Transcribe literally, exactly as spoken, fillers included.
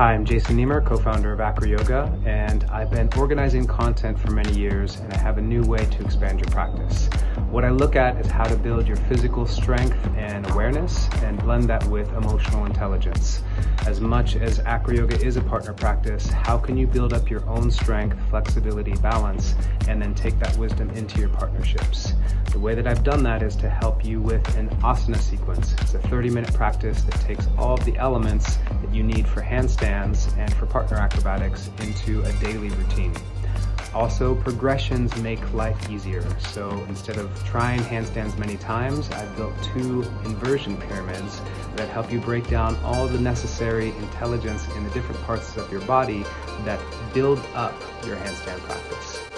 Hi, I'm Jason Niemer, co-founder of Acro Yoga, and I've been organizing content for many years, and I have a new way to expand your practice. What I look at is how to build your physical strength and awareness and blend that with emotional intelligence. As much as Acro Yoga is a partner practice, how can you build up your own strength, flexibility, balance, and then take that wisdom into your partnerships? The way that I've done that is to help you with an asana sequence. It's a thirty minute practice that takes all of the elements that you need for handstands and for partner acrobatics into a daily routine. Also, progressions make life easier. So instead of trying handstands many times, I've built two inversion pyramids that help you break down all the necessary intelligence in the different parts of your body that build up your handstand practice.